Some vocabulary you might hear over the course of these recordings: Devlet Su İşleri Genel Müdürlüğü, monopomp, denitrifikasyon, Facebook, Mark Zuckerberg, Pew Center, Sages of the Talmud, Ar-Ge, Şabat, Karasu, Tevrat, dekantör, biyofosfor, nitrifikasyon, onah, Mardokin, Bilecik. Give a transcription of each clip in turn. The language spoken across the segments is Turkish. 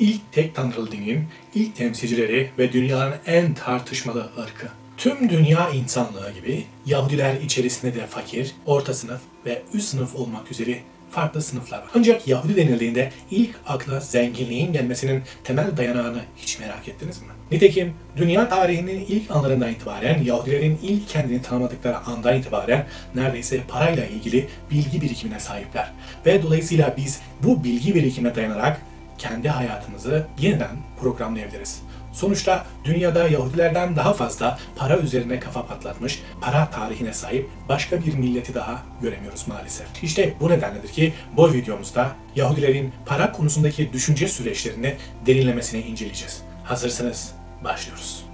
ilk tek tanrılı dinin ilk temsilcileri ve dünyanın en tartışmalı ırkı. Tüm dünya insanlığı gibi Yahudiler içerisinde de fakir, orta sınıf ve üst sınıf olmak üzere farklı sınıflar var. Ancak Yahudi denildiğinde ilk akla zenginliğin gelmesinin temel dayanağını hiç merak ettiniz mi? Nitekim dünya tarihinin ilk anlarından itibaren Yahudilerin ilk kendini tanımadıkları andan itibaren neredeyse parayla ilgili bilgi birikimine sahipler. Ve dolayısıyla biz bu bilgi birikimine dayanarak kendi hayatımızı yeniden programlayabiliriz. Sonuçta dünyada Yahudilerden daha fazla para üzerine kafa patlatmış, para tarihine sahip başka bir milleti daha göremiyoruz maalesef. İşte bu nedenledir ki bu videomuzda Yahudilerin para konusundaki düşünce süreçlerini derinlemesine inceleyeceğiz. Hazırsanız başlıyoruz.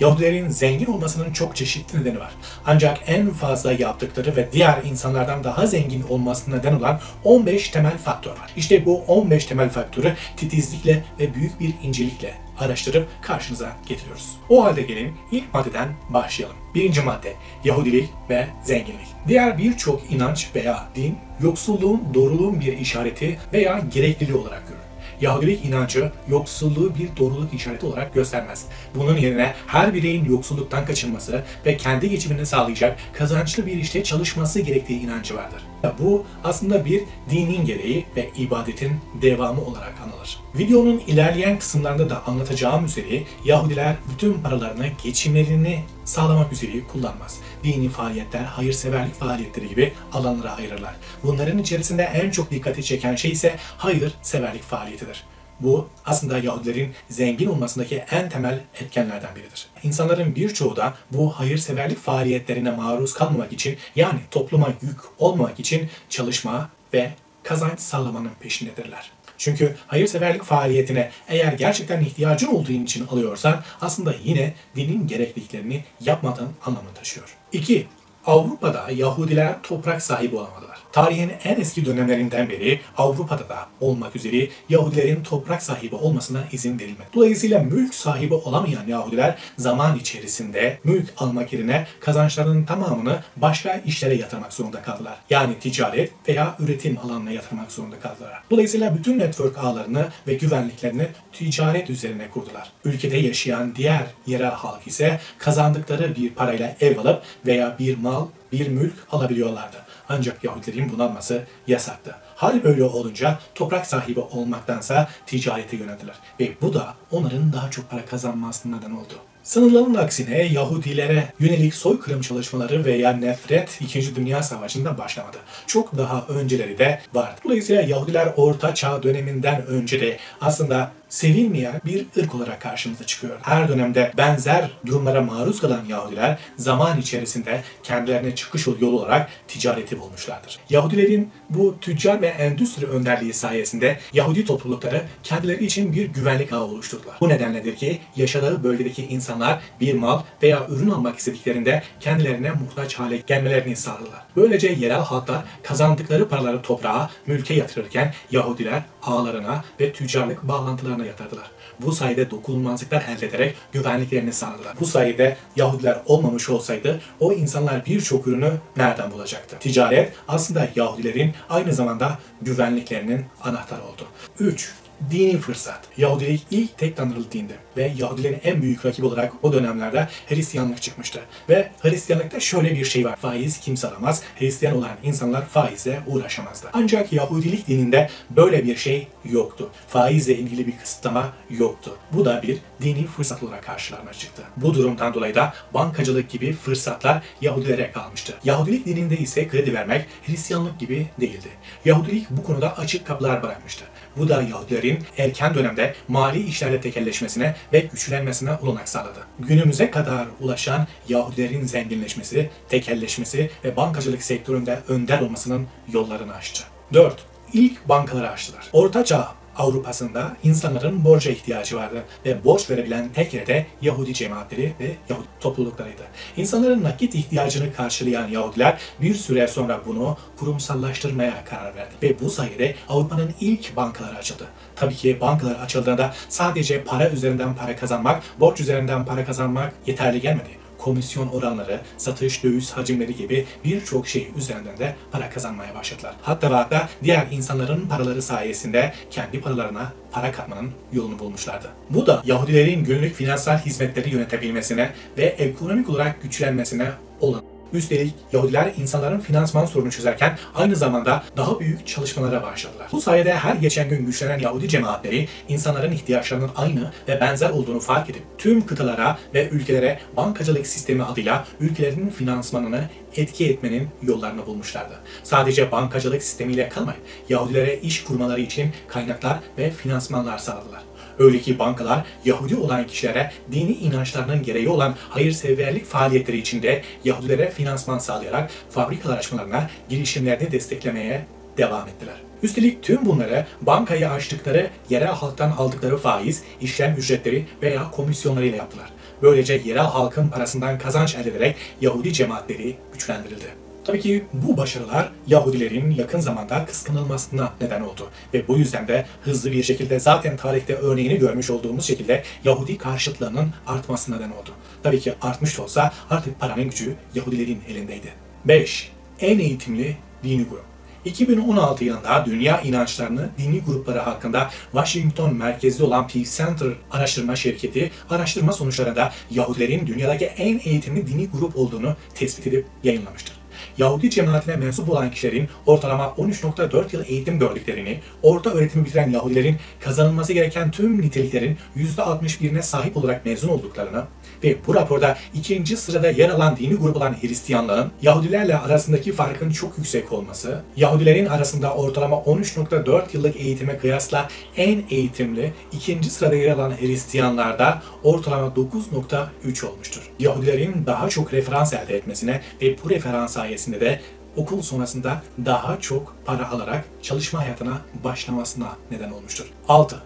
Yahudilerin zengin olmasının çok çeşitli nedeni var. Ancak en fazla yaptıkları ve diğer insanlardan daha zengin olmasına neden olan 15 temel faktör var. İşte bu 15 temel faktörü titizlikle ve büyük bir incelikle araştırıp karşınıza getiriyoruz. O halde gelin ilk maddeden başlayalım. Birinci madde, Yahudilik ve zenginlik. Diğer birçok inanç veya din, yoksulluğun doğruluğun bir işareti veya gerekliliği olarak görülür. Yahudilik inancı yoksulluğu bir doğruluk işareti olarak göstermez. Bunun yerine her bireyin yoksulluktan kaçınması ve kendi geçimini sağlayacak kazançlı bir işte çalışması gerektiği inancı vardır. Bu aslında bir dinin gereği ve ibadetin devamı olarak anılır. Videonun ilerleyen kısımlarında da anlatacağım üzere Yahudiler bütün paralarını, geçimlerini sağlamak üzere kullanmaz. Dini faaliyetler, hayırseverlik faaliyetleri gibi alanlara ayırırlar. Bunların içerisinde en çok dikkati çeken şey ise hayırseverlik faaliyetidir. Bu aslında Yahudilerin zengin olmasındaki en temel etkenlerden biridir. İnsanların birçoğu da bu hayırseverlik faaliyetlerine maruz kalmamak için, yani topluma yük olmamak için çalışma ve kazanç sağlamanın peşindedirler. Çünkü hayırseverlik faaliyetine eğer gerçekten ihtiyacın olduğu için alıyorsan aslında yine dinin gerekliliklerini yapmadığın anlamını taşıyor. 2. Avrupa'da Yahudiler toprak sahibi olamadılar. Tarihin en eski dönemlerinden beri Avrupa'da da olmak üzere Yahudilerin toprak sahibi olmasına izin verilmedi. Dolayısıyla mülk sahibi olamayan Yahudiler zaman içerisinde mülk almak yerine kazançlarının tamamını başka işlere yatırmak zorunda kaldılar. Yani ticaret veya üretim alanına yatırmak zorunda kaldılar. Dolayısıyla bütün network ağlarını ve güvenliklerini ticaret üzerine kurdular. Ülkede yaşayan diğer yerel halk ise kazandıkları bir parayla ev alıp veya bir mal, bir mülk alabiliyorlardı. Ancak Yahudilerin bunu alması yasaktı. Hal böyle olunca toprak sahibi olmaktansa ticarete yöneldiler. Ve bu da onların daha çok para kazanmasına neden oldu. Sanılanın aksine Yahudilere yönelik soykırım çalışmaları veya nefret 2. Dünya Savaşı'nda başlamadı. Çok daha önceleri de vardı. Dolayısıyla Yahudiler Orta Çağ döneminden önce de aslında sevilmeyen bir ırk olarak karşımıza çıkıyor. Her dönemde benzer durumlara maruz kalan Yahudiler zaman içerisinde kendilerine çıkış yolu olarak ticareti bulmuşlardır. Yahudilerin bu tüccar ve endüstri önderliği sayesinde Yahudi toplulukları kendileri için bir güvenlik ağı oluşturdular. Bu nedenledir ki yaşadığı bölgedeki insanlar bir mal veya ürün almak istediklerinde kendilerine muhtaç hale gelmelerini sağladılar. Böylece yerel halklar kazandıkları paraları toprağa, mülke yatırırken Yahudiler ağlarına ve tüccarlık bağlantılarına yatırdılar. Bu sayede dokunulmazlıklar elde ederek güvenliklerini sağladılar. Bu sayede Yahudiler olmamış olsaydı o insanlar birçok ürünü nereden bulacaktı? Ticaret aslında Yahudilerin aynı zamanda güvenliklerinin anahtarı oldu. 3. Dini fırsat. Yahudilik ilk tek tanrılı dindi ve Yahudilerin en büyük rakibi olarak o dönemlerde Hristiyanlık çıkmıştı. Ve Hristiyanlıkta şöyle bir şey var. Faiz kimse alamaz, Hristiyan olan insanlar faizle uğraşamazdı. Ancak Yahudilik dininde böyle bir şey yoktu. Faizle ilgili bir kısıtlama yoktu. Bu da bir dini fırsat olarak karşılarına çıktı. Bu durumdan dolayı da bankacılık gibi fırsatlar Yahudilere kalmıştı. Yahudilik dininde ise kredi vermek Hristiyanlık gibi değildi. Yahudilik bu konuda açık kapılar bırakmıştı. Bu da Yahudilerin erken dönemde mali işlerde tekelleşmesine ve güçlenmesine olanak sağladı. Günümüze kadar ulaşan Yahudilerin zenginleşmesi, tekelleşmesi ve bankacılık sektöründe önder olmasının yollarını açtı. 4. İlk bankaları açtılar. Orta Çağ Avrupa'sında insanların borca ihtiyacı vardı ve borç verebilen tek yer de Yahudi cemaatleri ve Yahudi topluluklarıydı. İnsanların nakit ihtiyacını karşılayan Yahudiler bir süre sonra bunu kurumsallaştırmaya karar verdi ve bu sayede Avrupa'nın ilk bankaları açıldı. Tabii ki bankalar açıldığında sadece para üzerinden para kazanmak, borç üzerinden para kazanmak yeterli gelmedi. komisyon oranları, satış, döviz hacimleri gibi birçok şey üzerinden de para kazanmaya başladılar. Hatta diğer insanların paraları sayesinde kendi paralarına para katmanın yolunu bulmuşlardı. Bu da Yahudilerin günlük finansal hizmetleri yönetebilmesine ve ekonomik olarak güçlenmesine olan. Üstelik Yahudiler insanların finansman sorunu çözerken aynı zamanda daha büyük çalışmalara başladılar. Bu sayede her geçen gün güçlenen Yahudi cemaatleri insanların ihtiyaçlarının aynı ve benzer olduğunu fark edip tüm kıtalara ve ülkelere bankacılık sistemi adıyla ülkelerinin finansmanını etki etmenin yollarını bulmuşlardı. Sadece bankacılık sistemiyle kalmayıp Yahudilere iş kurmaları için kaynaklar ve finansmanlar sağladılar. Öyle ki bankalar Yahudi olan kişilere dini inançlarının gereği olan hayırseverlik faaliyetleri içinde Yahudilere finansman sağlayarak fabrikalar açmalarına, girişimlerini desteklemeye devam ettiler. Üstelik tüm bunları bankayı açtıkları yerel halktan aldıkları faiz, işlem ücretleri veya komisyonlarıyla yaptılar. Böylece yerel halkın parasından kazanç elde ederek Yahudi cemaatleri güçlendirildi. Tabii ki bu başarılar Yahudilerin yakın zamanda kıskanılmasına neden oldu ve bu yüzden de hızlı bir şekilde zaten tarihte örneğini görmüş olduğumuz şekilde Yahudi karşıtlarının artmasına neden oldu. Tabii ki artmış olsa artık paranın gücü Yahudilerin elindeydi. 5. En eğitimli dini grup. 2016 yılında dünya inançlarını dini grupları hakkında Washington merkezli olan Pew Center araştırma şirketi araştırma sonuçlarında Yahudilerin dünyadaki en eğitimli dini grup olduğunu tespit edip yayınlamıştır. Yahudi cemaatine mensup olan kişilerin ortalama 13.4 yıl eğitim gördüklerini, orta öğretimi bitiren Yahudilerin kazanılması gereken tüm niteliklerin %61'ine sahip olarak mezun olduklarını ve bu raporda ikinci sırada yer alan dini grup olan Hristiyanlığın Yahudilerle arasındaki farkın çok yüksek olması, Yahudilerin arasında ortalama 13.4 yıllık eğitime kıyasla en eğitimli ikinci sırada yer alan Hristiyanlarda ortalama 9.3 olmuştur. Yahudilerin daha çok referans elde etmesine ve bu referans sayesinde de okul sonrasında daha çok para alarak çalışma hayatına başlamasına neden olmuştur. 6.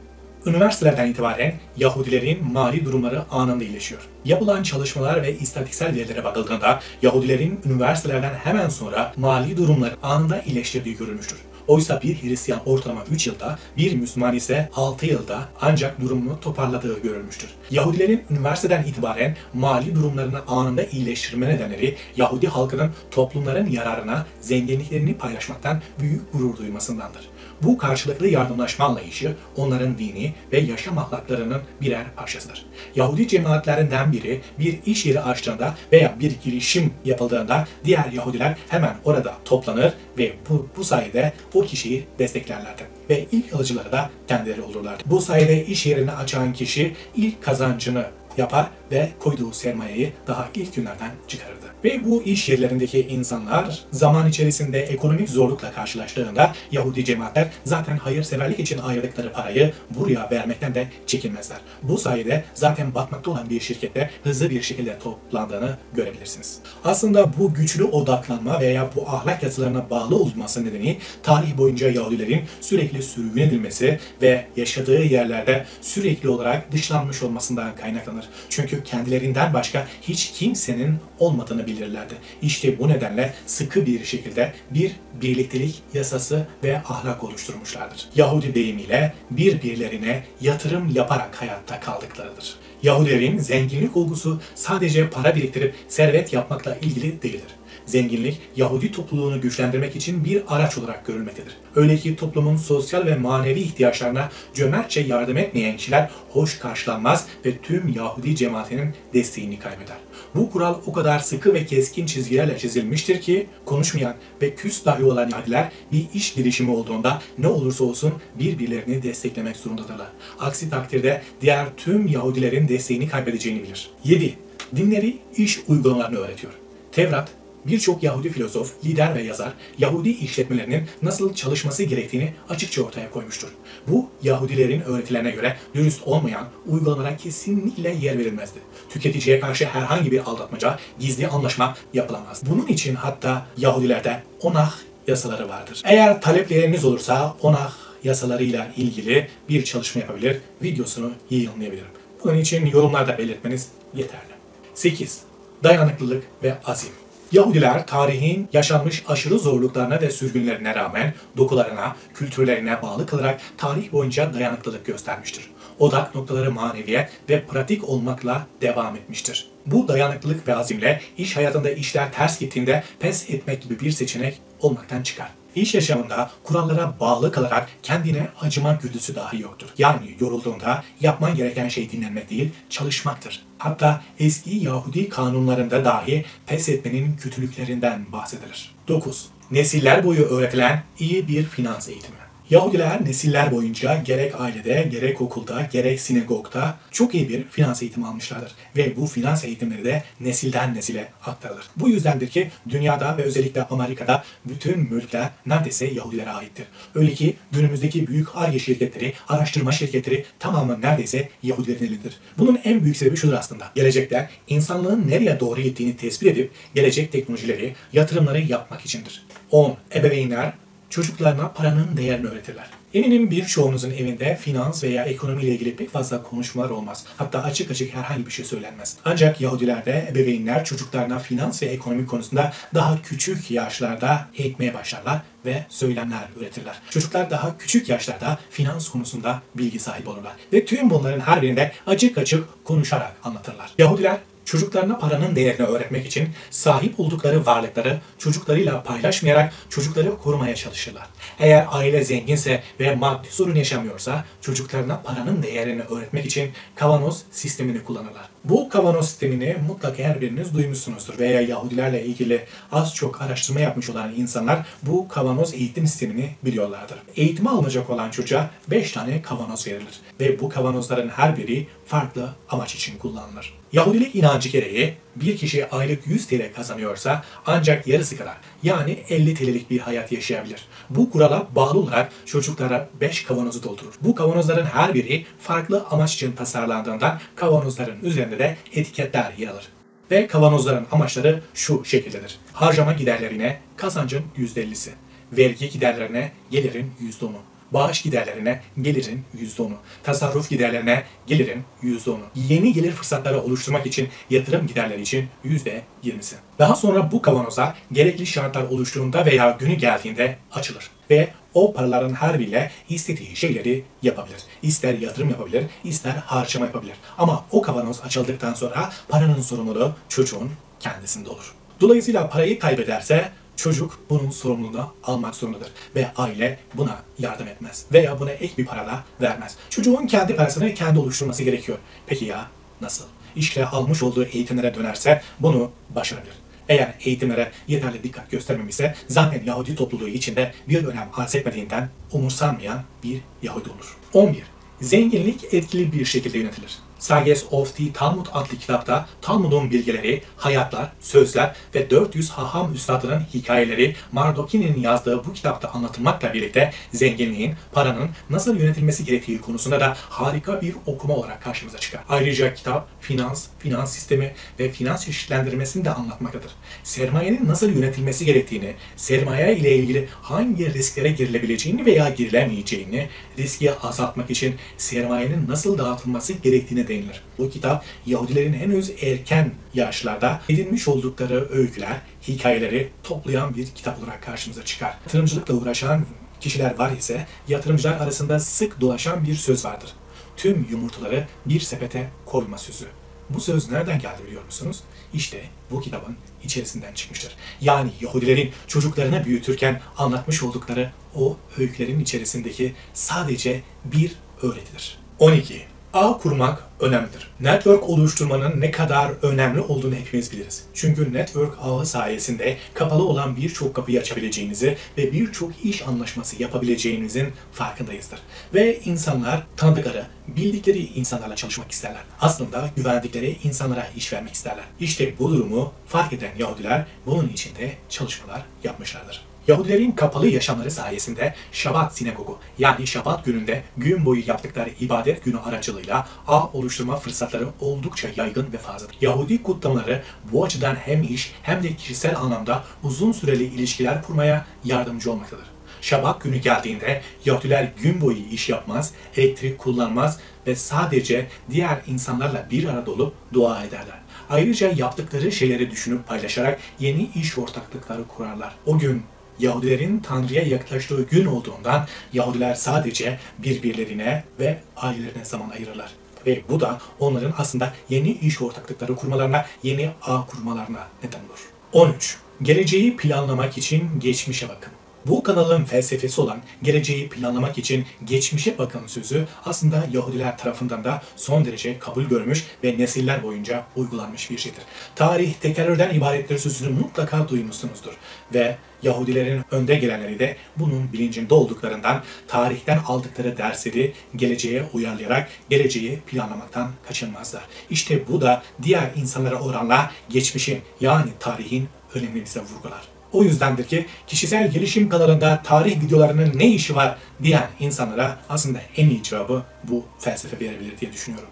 Üniversitelerden itibaren Yahudilerin mali durumları anında iyileşiyor. Yapılan çalışmalar ve istatistiksel verilere bakıldığında Yahudilerin üniversitelerden hemen sonra mali durumları anında iyileştirdiği görülmüştür. Oysa bir Hristiyan ortalama 3 yılda, bir Müslüman ise 6 yılda ancak durumunu toparladığı görülmüştür. Yahudilerin üniversiteden itibaren mali durumlarını anında iyileştirme nedenleri Yahudi halkının toplumların yararına zenginliklerini paylaşmaktan büyük gurur duymasındandır. Bu karşılıklı yardımlaşma anlayışı onların dini ve yaşam ahlaklarının birer parçasıdır. Yahudi cemaatlerinden biri bir iş yeri açtığında veya bir girişim yapıldığında diğer Yahudiler hemen orada toplanır ve bu sayede o kişiyi desteklerlerdi ve ilk alıcıları da kendileri olurlardı. Bu sayede iş yerini açan kişi ilk kazancını yapar ve koyduğu sermayeyi daha ilk günlerden çıkarırdı. Ve bu iş yerlerindeki insanlar zaman içerisinde ekonomik zorlukla karşılaştığında Yahudi cemaatler zaten hayırseverlik için ayırdıkları parayı buraya vermekten de çekinmezler. Bu sayede zaten batmakta olan bir şirkette hızlı bir şekilde toplandığını görebilirsiniz. Aslında bu güçlü odaklanma veya bu ahlak yasalarına bağlı olması nedeni tarih boyunca Yahudilerin sürekli sürgün edilmesi ve yaşadığı yerlerde sürekli olarak dışlanmış olmasından kaynaklanır. Çünkü kendilerinden başka hiç kimsenin olmadığını bilirlerdi. İşte bu nedenle sıkı bir şekilde bir birliktelik yasası ve ahlak oluşturmuşlardır. Yahudi deyimiyle birbirlerine yatırım yaparak hayatta kaldıklarıdır. Yahudilerin zenginlik olgusu sadece para biriktirip servet yapmakla ilgili değildir. Zenginlik, Yahudi topluluğunu güçlendirmek için bir araç olarak görülmektedir. Öyle ki toplumun sosyal ve manevi ihtiyaçlarına cömertçe yardım etmeyen kişiler hoş karşılanmaz ve tüm Yahudi cemaatinin desteğini kaybeder. Bu kural o kadar sıkı ve keskin çizgilerle çizilmiştir ki konuşmayan ve küs dahi olan Yahudiler bir iş girişimi olduğunda ne olursa olsun birbirlerini desteklemek zorundadırlar. Aksi takdirde diğer tüm Yahudilerin desteğini kaybedeceğini bilir. 7. Dinleri iş uygulamalarını öğretiyor. Tevrat, birçok Yahudi filozof, lider ve yazar, Yahudi işletmelerinin nasıl çalışması gerektiğini açıkça ortaya koymuştur. Bu, Yahudilerin öğretilerine göre dürüst olmayan uygulamalara kesinlikle yer verilmezdi. Tüketiciye karşı herhangi bir aldatmaca, gizli anlaşma yapılamaz. Bunun için hatta Yahudilerde onah yasaları vardır. Eğer talepleriniz olursa onah yasalarıyla ilgili bir çalışma yapabilir, videosunu yayınlayabilirim. Bunun için yorumlarda belirtmeniz yeterli. 8. Dayanıklılık ve azim. Yahudiler tarihin yaşanmış aşırı zorluklarına ve sürgünlerine rağmen dokularına, kültürlerine bağlı kalarak tarih boyunca dayanıklılık göstermiştir. Odak noktaları maneviye ve pratik olmakla devam etmiştir. Bu dayanıklılık ve azimle iş hayatında işler ters gittiğinde pes etmek gibi bir seçenek olmaktan çıkar. İş yaşamında kurallara bağlı kalarak kendine acıma güdüsü dahi yoktur. Yani yorulduğunda yapman gereken şey dinlenmek değil, çalışmaktır. Hatta eski Yahudi kanunlarında dahi pes etmenin kötülüklerinden bahsedilir. 9. Nesiller boyu öğretilen iyi bir finans eğitimi. Yahudiler nesiller boyunca gerek ailede, gerek okulda, gerek sinagogda çok iyi bir finans eğitimi almışlardır. Ve bu finans eğitimleri de nesilden nesile aktarılır. Bu yüzdendir ki dünyada ve özellikle Amerika'da bütün mülkler neredeyse Yahudilere aittir. Öyle ki günümüzdeki büyük Ar-Ge şirketleri, araştırma şirketleri tamamı neredeyse Yahudilerin elindedir. Bunun en büyük sebebi şudur aslında. Gelecekte insanlığın nereye doğru gittiğini tespit edip gelecek teknolojileri, yatırımları yapmak içindir. 10. Ebeveynler çocuklarına paranın değerini öğretirler. Eminim birçoğunuzun evinde finans veya ekonomiyle ilgili pek fazla konuşmalar olmaz. Hatta açık açık herhangi bir şey söylenmez. Ancak Yahudilerde ebeveynler çocuklarına finans ve ekonomi konusunda daha küçük yaşlarda eğitmeye başlarlar ve söylemler üretirler. Çocuklar daha küçük yaşlarda finans konusunda bilgi sahibi olurlar. Ve tüm bunların her birinde açık açık konuşarak anlatırlar. Yahudiler çocuklarına paranın değerini öğretmek için sahip oldukları varlıkları çocuklarıyla paylaşmayarak çocukları korumaya çalışırlar. Eğer aile zenginse ve maddi sorun yaşamıyorsa çocuklarına paranın değerini öğretmek için kavanoz sistemini kullanırlar. Bu kavanoz sistemini mutlaka her biriniz duymuşsunuzdur veya Yahudilerle ilgili az çok araştırma yapmış olan insanlar bu kavanoz eğitim sistemini biliyorlardır. Eğitime alınacak olan çocuğa 5 tane kavanoz verilir ve bu kavanozların her biri farklı amaç için kullanılır. Yahudilik inancı gereği bir kişi aylık 100 TL kazanıyorsa ancak yarısı kadar yani 50 TL'lik bir hayat yaşayabilir. Bu kurala bağlı olarak çocuklara 5 kavanozu doldurur. Bu kavanozların her biri farklı amaç için tasarlandığından kavanozların üzerinde de etiketler yer alır. Ve kavanozların amaçları şu şekildedir. Harcama giderlerine kazancın %50'si, vergi giderlerine gelirin %10'u. Bağış giderlerine gelirin %10'u, tasarruf giderlerine gelirin %10'u, yeni gelir fırsatları oluşturmak için yatırım giderleri için %20'si. Daha sonra bu kavanoza gerekli şartlar oluştuğunda veya günü geldiğinde açılır ve o paraların her biriyle istediği şeyleri yapabilir. İster yatırım yapabilir, ister harcama yapabilir. Ama o kavanoz açıldıktan sonra paranın sorumluluğu çocuğun kendisinde olur. Dolayısıyla parayı kaybederse çocuk bunun sorumluluğunu almak zorundadır ve aile buna yardım etmez veya buna ek bir para da vermez. Çocuğun kendi parasını kendi oluşturması gerekiyor. Peki ya nasıl? İşte almış olduğu eğitimlere dönerse bunu başarabilir. Eğer eğitimlere yeterli dikkat göstermemişse zaten Yahudi topluluğu içinde bir önem arz etmediğinden umursanmayan bir Yahudi olur. 11. Zenginlik etkili bir şekilde yönetilir. Sages of the Talmud adlı kitapta Talmud'un bilgileri, hayatlar, sözler ve 400 haham üstadının hikayeleri Mardokin'in yazdığı bu kitapta anlatılmakla birlikte zenginliğin, paranın nasıl yönetilmesi gerektiği konusunda da harika bir okuma olarak karşımıza çıkar. Ayrıca kitap finans, finans sistemi ve finans çeşitlendirmesini de anlatmaktadır. Sermayenin nasıl yönetilmesi gerektiğini, sermaye ile ilgili hangi risklere girilebileceğini veya girilemeyeceğini, riski azaltmak için sermayenin nasıl dağıtılması gerektiğini de denilir. Bu kitap Yahudilerin henüz erken yaşlarda edinmiş oldukları öyküler, hikayeleri toplayan bir kitap olarak karşımıza çıkar. Yatırımcılıkla uğraşan kişiler var ise yatırımcılar arasında sık dolaşan bir söz vardır. Tüm yumurtaları bir sepete koyma sözü. Bu söz nereden geldi biliyor musunuz? İşte bu kitabın içerisinden çıkmıştır. Yani Yahudilerin çocuklarını büyütürken anlatmış oldukları o öykülerin içerisindeki sadece bir öğretidir. 12. Ağ kurmak önemlidir. Network oluşturmanın ne kadar önemli olduğunu hepimiz biliriz. Çünkü network ağı sayesinde kapalı olan birçok kapıyı açabileceğinizi ve birçok iş anlaşması yapabileceğinizin farkındayızdır. Ve insanlar tanıdıkları, bildikleri insanlarla çalışmak isterler. Aslında güvendikleri insanlara iş vermek isterler. İşte bu durumu fark eden Yahudiler bunun için de çalışmalar yapmışlardır. Yahudilerin kapalı yaşamları sayesinde Şabat sinagogu yani Şabat gününde gün boyu yaptıkları ibadet günü aracılığıyla ağ oluşturma fırsatları oldukça yaygın ve fazladır. Yahudi kutlamaları bu açıdan hem iş hem de kişisel anlamda uzun süreli ilişkiler kurmaya yardımcı olmaktadır. Şabat günü geldiğinde Yahudiler gün boyu iş yapmaz, elektrik kullanmaz ve sadece diğer insanlarla bir arada olup dua ederler. Ayrıca yaptıkları şeyleri düşünüp paylaşarak yeni iş ortaklıkları kurarlar. O gün Yahudilerin Tanrı'ya yaklaştığı gün olduğundan Yahudiler sadece birbirlerine ve ailelerine zaman ayırırlar. Ve bu da onların aslında yeni iş ortaklıkları kurmalarına, yeni ağ kurmalarına neden olur. 13. Geleceği planlamak için geçmişe bakın. Bu kanalın felsefesi olan geleceği planlamak için geçmişe bakın sözü aslında Yahudiler tarafından da son derece kabul görmüş ve nesiller boyunca uygulanmış bir şeydir. Tarih tekerrürden ibarettir sözünü mutlaka duymuşsunuzdur ve Yahudilerin önde gelenleri de bunun bilincinde olduklarından tarihten aldıkları dersleri geleceğe uyarlayarak geleceği planlamaktan kaçınmazlar. İşte bu da diğer insanlara oranla geçmişin yani tarihin önemini bize vurgular. O yüzdendir ki kişisel gelişim kanalında tarih videolarının ne işi var diyen insanlara aslında en iyi cevabı bu felsefe verebilir diye düşünüyorum.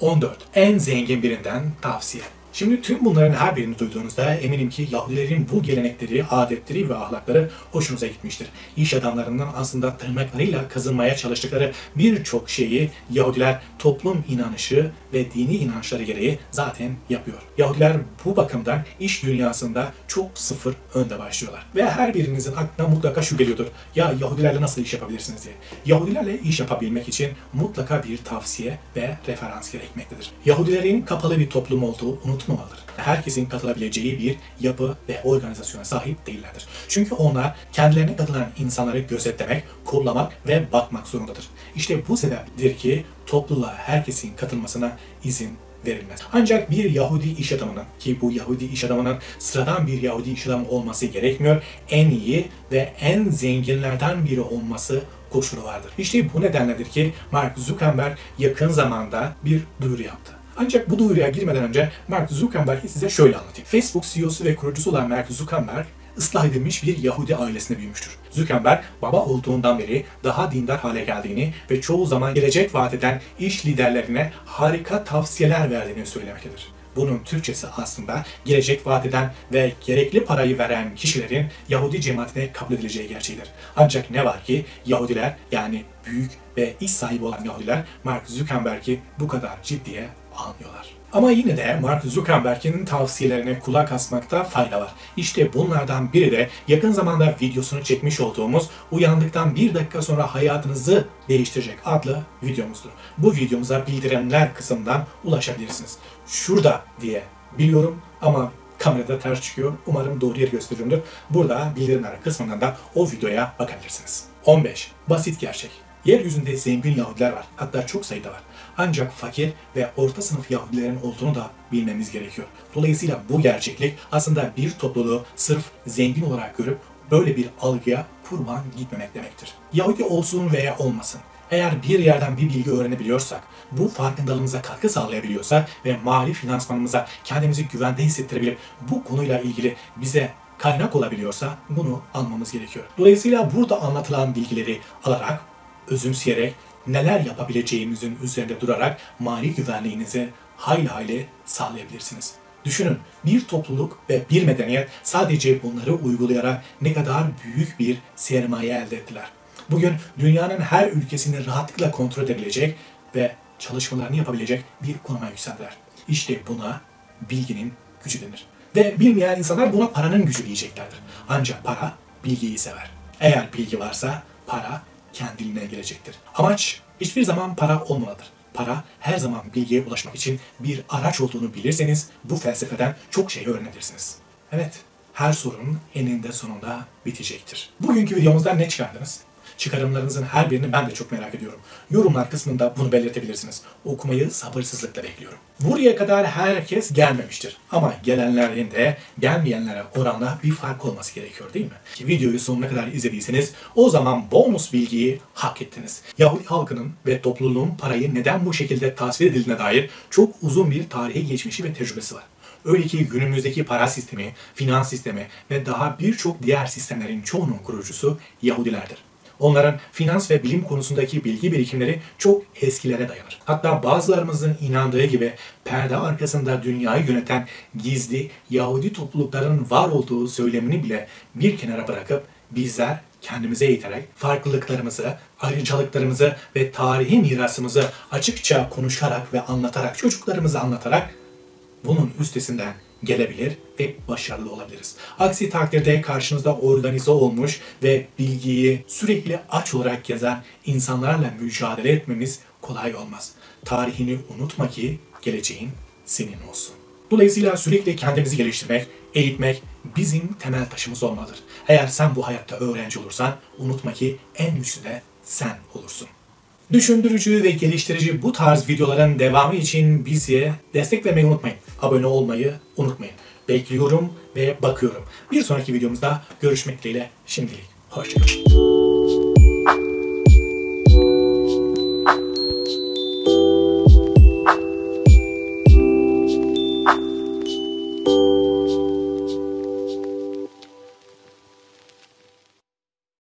14. En zengin birinden tavsiye. Şimdi tüm bunların her birini duyduğunuzda eminim ki Yahudilerin bu gelenekleri, adetleri ve ahlakları hoşunuza gitmiştir. İş adamlarından aslında tırnaklarıyla kazınmaya çalıştıkları birçok şeyi Yahudiler toplum inanışı ve dini inançları gereği zaten yapıyor. Yahudiler bu bakımdan iş dünyasında çok sıfır önde başlıyorlar. Ve her birinizin aklına mutlaka şu geliyordur. Ya Yahudilerle nasıl iş yapabilirsiniz diye. Yahudilerle iş yapabilmek için mutlaka bir tavsiye ve referans gerekmektedir. Yahudilerin kapalı bir toplum olduğu unutmamalıdır. Herkesin katılabileceği bir yapı ve organizasyona sahip değillerdir. Çünkü onlar kendilerine katılan insanları gözetlemek, kollamak ve bakmak zorundadır. İşte bu sebeptir ki topluluğa herkesin katılmasına izin verilmez. Ancak bir Yahudi iş adamının, ki bu Yahudi iş adamının sıradan bir Yahudi iş adamı olması gerekmiyor, en iyi ve en zenginlerden biri olması koşulu vardır. İşte bu nedenledir ki Mark Zuckerberg yakın zamanda bir duyuru yaptı. Ancak bu duyuruya girmeden önce Mark Zuckerberg'i size şöyle anlatayım. Facebook CEO'su ve kurucusu olan Mark Zuckerberg, ıslah edilmiş bir Yahudi ailesinde büyümüştür. Zuckerberg, baba olduğundan beri daha dindar hale geldiğini ve çoğu zaman gelecek vaat eden iş liderlerine harika tavsiyeler verdiğini söylemektedir. Bunun Türkçesi aslında gelecek vaat eden ve gerekli parayı veren kişilerin Yahudi cemaatine kabul edileceği gerçeğidir. Ancak ne var ki Yahudiler, yani büyük ve iş sahibi olan Yahudiler Mark Zuckerberg'i bu kadar ciddiye almıyorlar. Ama yine de Mark Zuckerberg'in tavsiyelerine kulak asmakta fayda var. İşte bunlardan biri de yakın zamanda videosunu çekmiş olduğumuz "Uyandıktan 1 dakika sonra hayatınızı değiştirecek" adlı videomuzdur. Bu videomuza bildirimler kısmından ulaşabilirsiniz. Şurada diye biliyorum ama kamerada ters çıkıyor. Umarım doğru yeri gösteriyorumdur. Burada bildirimler kısmından da o videoya bakabilirsiniz. 15. Basit gerçek. Yeryüzünde zengin Yahudiler var. Hatta çok sayıda var. Ancak fakir ve orta sınıf Yahudilerin olduğunu da bilmemiz gerekiyor. Dolayısıyla bu gerçeklik aslında bir topluluğu sırf zengin olarak görüp böyle bir algıya kurban gitmemek demektir. Yahudi olsun veya olmasın, eğer bir yerden bir bilgi öğrenebiliyorsak, bu farkındalığımıza katkı sağlayabiliyorsa ve mali finansmanımıza kendimizi güvende hissettirebilip bu konuyla ilgili bize kaynak olabiliyorsa bunu almamız gerekiyor. Dolayısıyla burada anlatılan bilgileri alarak, özümseyerek, neler yapabileceğimizin üzerinde durarak mali güvenliğinizi hayli hayli sağlayabilirsiniz. Düşünün, bir topluluk ve bir medeniyet sadece bunları uygulayarak ne kadar büyük bir sermaye elde ettiler. Bugün dünyanın her ülkesini rahatlıkla kontrol edebilecek ve çalışmalarını yapabilecek bir konuma yükseldiler. İşte buna bilginin gücü denir. Ve bilmeyen insanlar buna paranın gücü diyeceklerdir. Ancak para bilgiyi sever. Eğer bilgi varsa para kendiliğine gelecektir. Amaç hiçbir zaman para olmalıdır. Para her zaman bilgiye ulaşmak için bir araç olduğunu bilirseniz bu felsefeden çok şey öğrenebilirsiniz. Evet, her sorun eninde sonunda bitecektir. Bugünkü videomuzdan ne çıkardınız? Çıkarımlarınızın her birini ben de çok merak ediyorum. Yorumlar kısmında bunu belirtebilirsiniz. Okumayı sabırsızlıkla bekliyorum. Buraya kadar herkes gelmemiştir. Ama gelenlerin de gelmeyenlere oranla bir fark olması gerekiyor değil mi? Ki videoyu sonuna kadar izlediyseniz o zaman bonus bilgiyi hak ettiniz. Yahudi halkının ve topluluğun parayı neden bu şekilde tasvir edildiğine dair çok uzun bir tarihe geçmişi ve tecrübesi var. Öyle ki günümüzdeki para sistemi, finans sistemi ve daha birçok diğer sistemlerin çoğunun kurucusu Yahudilerdir. Onların finans ve bilim konusundaki bilgi birikimleri çok eskilere dayanır. Hatta bazılarımızın inandığı gibi perde arkasında dünyayı yöneten gizli Yahudi toplulukların var olduğu söylemini bile bir kenara bırakıp bizler kendimize eğiterek farklılıklarımızı, ayrıcalıklarımızı ve tarihi mirasımızı açıkça konuşarak ve anlatarak, çocuklarımıza anlatarak bunun üstesinden gelebilir ve başarılı olabiliriz. Aksi takdirde karşınızda organize olmuş ve bilgiyi sürekli aç olarak gezen insanlarla mücadele etmemiz kolay olmaz. Tarihini unutma ki geleceğin senin olsun. Dolayısıyla sürekli kendimizi geliştirmek, eğitmek bizim temel taşımız olmalıdır. Eğer sen bu hayatta öğrenci olursan unutma ki en güçlü de sen olursun. Düşündürücü ve geliştirici bu tarz videoların devamı için bize destek vermeyi unutmayın. Abone olmayı unutmayın. Bekliyorum ve bakıyorum. Bir sonraki videomuzda görüşmek dileğiyle şimdilik. Hoşçakalın.